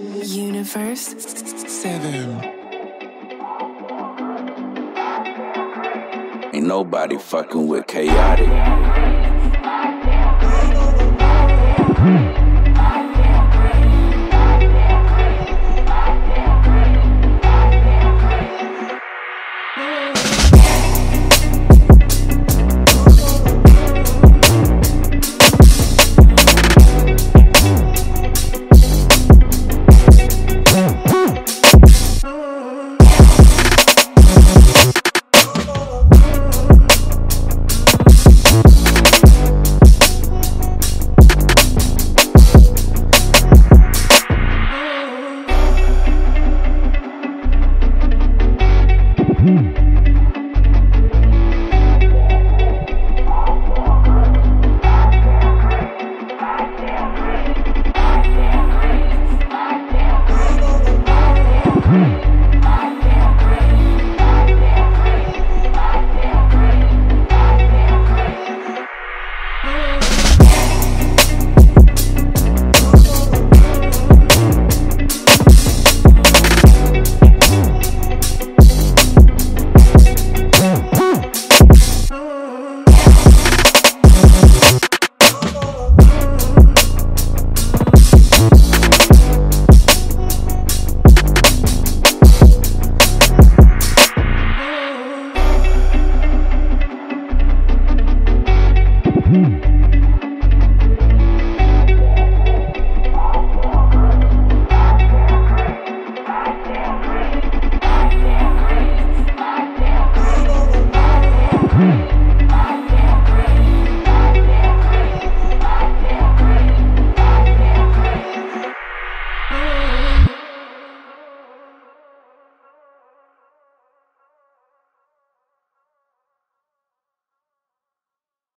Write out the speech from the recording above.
Universe 7. Ain't nobody fucking with KAADIK.